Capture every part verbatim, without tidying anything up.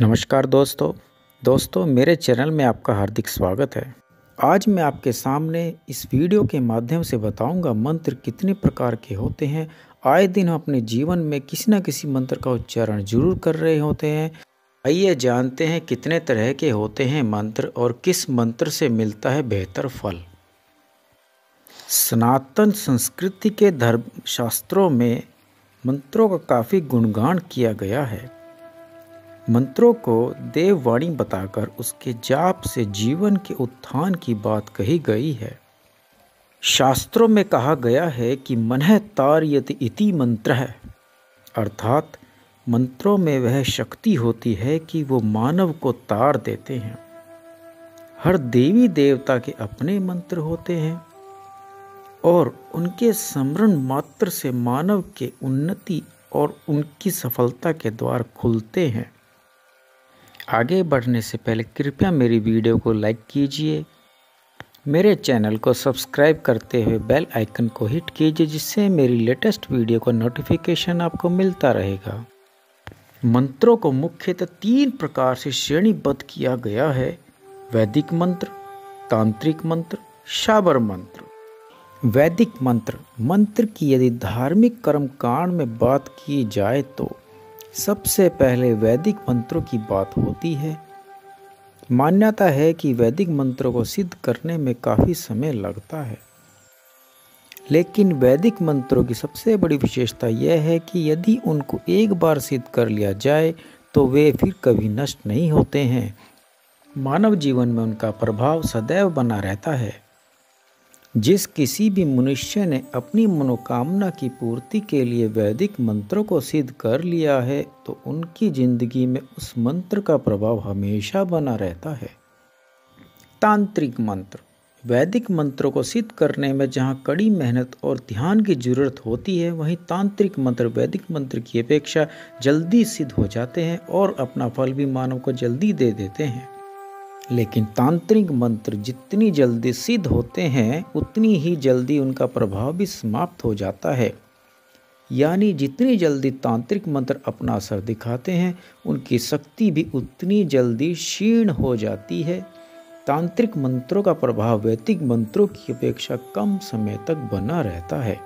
नमस्कार दोस्तों दोस्तों मेरे चैनल में आपका हार्दिक स्वागत है। आज मैं आपके सामने इस वीडियो के माध्यम से बताऊंगा मंत्र कितने प्रकार के होते हैं। आए दिन हम अपने जीवन में किसी न किसी मंत्र का उच्चारण जरूर कर रहे होते हैं। आइए जानते हैं कितने तरह के होते हैं मंत्र और किस मंत्र से मिलता है बेहतर फल। सनातन संस्कृति के धर्मशास्त्रों में मंत्रों का काफ़ी गुणगान किया गया है। मंत्रों को देववाणी बताकर उसके जाप से जीवन के उत्थान की बात कही गई है। शास्त्रों में कहा गया है कि मनः तारयति इति मंत्रः, अर्थात मंत्रों में वह शक्ति होती है कि वो मानव को तार देते हैं। हर देवी देवता के अपने मंत्र होते हैं और उनके स्मरण मात्र से मानव के उन्नति और उनकी सफलता के द्वार खुलते हैं। आगे बढ़ने से पहले कृपया मेरी वीडियो को लाइक कीजिए, मेरे चैनल को सब्सक्राइब करते हुए बेल आइकन को हिट कीजिए, जिससे मेरी लेटेस्ट वीडियो का नोटिफिकेशन आपको मिलता रहेगा। मंत्रों को मुख्यतः तीन प्रकार से श्रेणीबद्ध किया गया है: वैदिक मंत्र, तांत्रिक मंत्र, शाबर मंत्र। वैदिक मंत्र मंत्र की यदि धार्मिक कर्मकांड में बात की जाए तो सबसे पहले वैदिक मंत्रों की बात होती है। मान्यता है कि वैदिक मंत्रों को सिद्ध करने में काफ़ी समय लगता है, लेकिन वैदिक मंत्रों की सबसे बड़ी विशेषता यह है कि यदि उनको एक बार सिद्ध कर लिया जाए तो वे फिर कभी नष्ट नहीं होते हैं। मानव जीवन में उनका प्रभाव सदैव बना रहता है। जिस किसी भी मनुष्य ने अपनी मनोकामना की पूर्ति के लिए वैदिक मंत्रों को सिद्ध कर लिया है तो उनकी जिंदगी में उस मंत्र का प्रभाव हमेशा बना रहता है। तांत्रिक मंत्र वैदिक मंत्रों को सिद्ध करने में जहां कड़ी मेहनत और ध्यान की जरूरत होती है, वहीं तांत्रिक मंत्र वैदिक मंत्र की अपेक्षा जल्दी सिद्ध हो जाते हैं और अपना फल भी मानव को जल्दी दे देते हैं। लेकिन तांत्रिक मंत्र जितनी जल्दी सिद्ध होते हैं उतनी ही जल्दी उनका प्रभाव भी समाप्त हो जाता है। यानी जितनी जल्दी तांत्रिक मंत्र अपना असर दिखाते हैं उनकी शक्ति भी उतनी जल्दी क्षीण हो जाती है। तांत्रिक मंत्रों का प्रभाव वैदिक मंत्रों की अपेक्षा कम समय तक बना रहता है।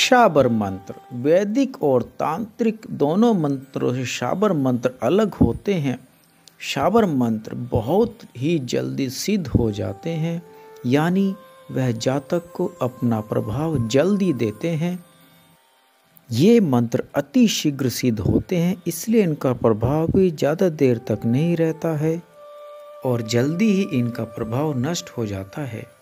शाबर मंत्र वैदिक और तांत्रिक दोनों मंत्रों से शाबर मंत्र अलग होते हैं। शाबर मंत्र बहुत ही जल्दी सिद्ध हो जाते हैं, यानी वह जातक को अपना प्रभाव जल्दी देते हैं। ये मंत्र अति शीघ्र सिद्ध होते हैं, इसलिए इनका प्रभाव भी ज़्यादा देर तक नहीं रहता है और जल्दी ही इनका प्रभाव नष्ट हो जाता है।